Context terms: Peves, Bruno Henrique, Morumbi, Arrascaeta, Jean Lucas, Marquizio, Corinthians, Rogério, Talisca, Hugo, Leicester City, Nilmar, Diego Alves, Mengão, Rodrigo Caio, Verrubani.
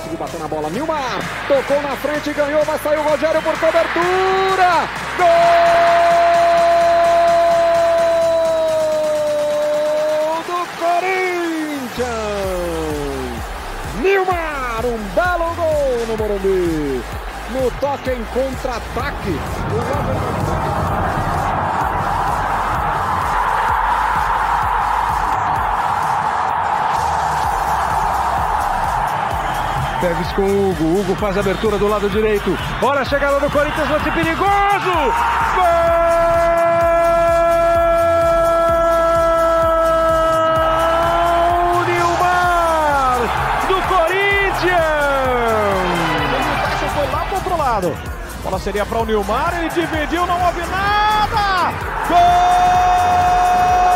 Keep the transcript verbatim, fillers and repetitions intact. conseguiu bater na bola. Nilmar tocou na frente, ganhou, vai sair o Rogério por cobertura. Gol do Corinthians! Nilmar, um belo gol no Morumbi. No toque em contra-ataque. Peves com o Hugo, Hugo faz a abertura do lado direito, olha a chegada do Corinthians, lance perigoso, gol! Nilmar do Corinthians! Foi lá pro outro lado, a bola seria para o Nilmar, ele dividiu, não houve nada, gol!